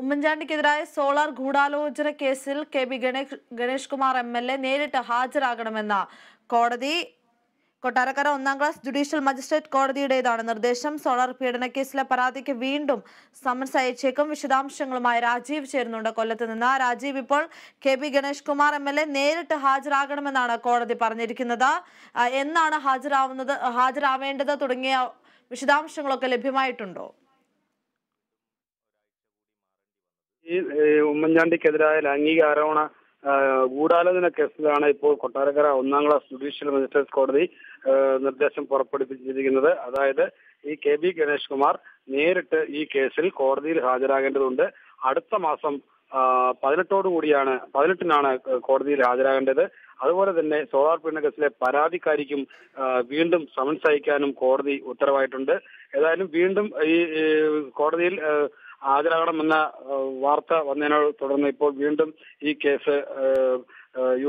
ഉമ്മൻചാണ്ടിക്കെതിരായ solar ഗൂഢാലോചന കേസിൽ K B Ganeshkumar MLA നേരിട്ട് ഹാജരാകണമെന്ന കോടതി കൊട്ടാരക്കര ഒന്നാം ക്ലാസ് ജുഡീഷ്യൽ മജിസ്ട്രേറ്റ് കോടതിയുടേതാണ് നിർദ്ദേശം. സോളാർ പീഡനക്കേസിലെ പരാതിക്ക് വീണ്ടും സമൻസ് അയച്ചേക്കും. വിശദാംശങ്ങളുമായി രാജീവ് ചേരുന്നുണ്ട് കൊല്ലത്ത് നിന്ന്. രാജീവ്, ഇപ്പോൾ കെ ബി ഗണേശ്കുമാർ എംഎൽഎ നേരിട്ട് ഹാജരാകണമെന്നാണ് കോടതി പറഞ്ഞിരിക്കുന്നത്. എന്നാണ് ഹാജരാവേണ്ടത് തുടങ്ങിയ വിശദാംശങ്ങളൊക്കെ ലഭ്യമായിട്ടുണ്ടോ? ഈ ഉമ്മൻചാണ്ടിക്കെതിരായ ലൈംഗിക ആരോപണ ഗൂഢാലോചന കേസിലാണ് ഇപ്പോൾ കൊട്ടാരക്കര ഒന്നാം ക്ലാസ് ജുഡീഷ്യൽ മജിസ്ട്രേറ്റ് കോടതി നിർദ്ദേശം പുറപ്പെടുവിച്ചിരിക്കുന്നത്. അതായത് ഈ കെ ബി ഗണേശ്കുമാർ നേരിട്ട് ഈ കേസിൽ കോടതിയിൽ ഹാജരാകേണ്ടതുണ്ട്. അടുത്ത മാസം 18-നാണ് കോടതിയിൽ ഹാജരാകേണ്ടത്. അതുപോലെ തന്നെ സോളാർ പീഡന കേസിലെ പരാതിക്കാരിക്കും വീണ്ടും സമൻസ് അയക്കാനും കോടതി ഉത്തരവായിട്ടുണ്ട്. ഏതായാലും വീണ്ടും ഈ കോടതിയിൽ ഹാജരാകണമെന്ന വാർത്ത വന്നതിനെ തുടർന്ന് ഇപ്പോൾ വീണ്ടും ഈ കേസ്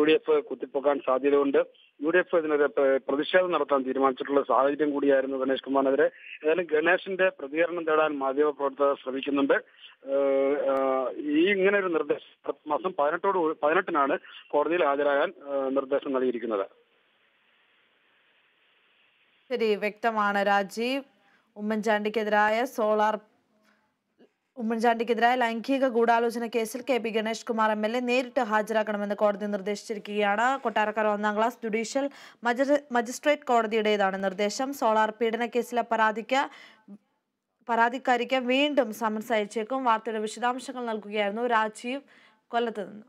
UDF കുത്തിപ്പൊക്കാൻ സാധ്യതയുണ്ട്. UDF ഇതിനെതിരെ പ്രതിഷേധം നടത്താൻ തീരുമാനിച്ചിട്ടുള്ള സാഹചര്യം കൂടിയായിരുന്നു ഗണേശ്കുമാറിനെതിരെ. ഏതായാലും ഗണേഷിന്റെ പ്രതികരണം തേടാൻ മാധ്യമപ്രവർത്തകർ ശ്രമിക്കുന്നുണ്ട്. ഈ ഇങ്ങനെ ഒരു നിർദ്ദേശം മാസം 18-നാണ് കോടതിയിൽ ഹാജരാകാൻ നിർദ്ദേശം നൽകിയിരിക്കുന്നത്. ശരി, വ്യക്തമാണ് രാജീവ്. ഉമ്മൻചാണ്ടിക്കെതിരായ ലൈംഗിക ഗൂഢാലോചന കേസിൽ കെ ബി ഗണേശ്കുമാർ എംഎൽഎ നേരിട്ട് ഹാജരാക്കണമെന്ന് കോടതി നിർദ്ദേശിച്ചിരിക്കുകയാണ്. കൊട്ടാരക്കര ഒന്നാം ക്ലാസ് ജുഡീഷ്യൽ മജിസ്ട്രേറ്റ് കോടതിയുടേതാണ് നിർദ്ദേശം. സോളാർ പീഡന കേസിലെ പരാതിക്കാരിക്ക് വീണ്ടും സമൻസ് അയച്ചേക്കും. വാർത്തയുടെ വിശദാംശങ്ങൾ നൽകുകയായിരുന്നു രാജീവ് കൊല്ലത്ത് നിന്ന്.